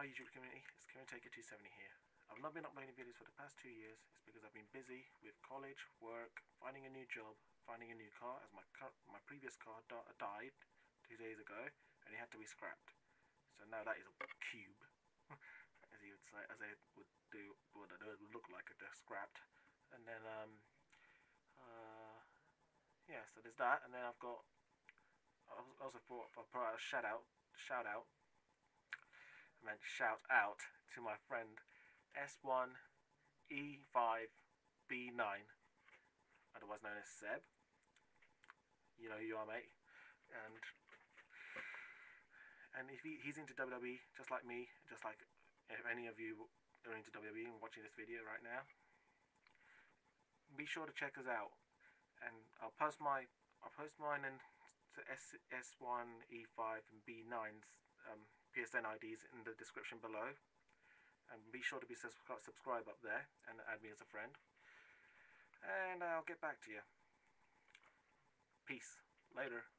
Hi YouTube community, it's KiranTaker270 here. I've not been uploading videos for the past 2 years. It's because I've been busy with college, work, finding a new job, finding a new car, as my previous car died 2 days ago and it had to be scrapped. So now that is a cube, as you would say, as they would do, what it would look like if they're scrapped. And then, yeah, so there's that. And then I've got, I also put out a shout out to my friend S1E5B9, otherwise known as Seb. You know who you are, mate. And if he's into WWE, just like me, just like if any of you are into WWE and watching this video right now, be sure to check us out. And I'll post mine and S1E5 and B9's PSN IDs in the description below, and be sure to subscribe up there and add me as a friend, and I'll get back to you. Peace. Later.